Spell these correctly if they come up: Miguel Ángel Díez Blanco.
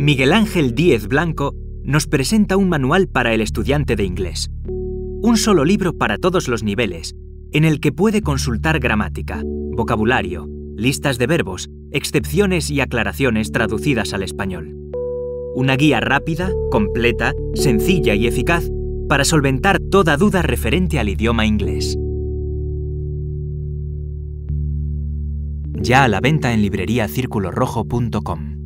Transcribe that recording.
Miguel Ángel Díez Blanco nos presenta un manual para el estudiante de inglés. Un solo libro para todos los niveles, en el que puede consultar gramática, vocabulario, listas de verbos, excepciones y aclaraciones traducidas al español. Una guía rápida, completa, sencilla y eficaz para solventar toda duda referente al idioma inglés. Ya a la venta en libreriacirculorrojo.com.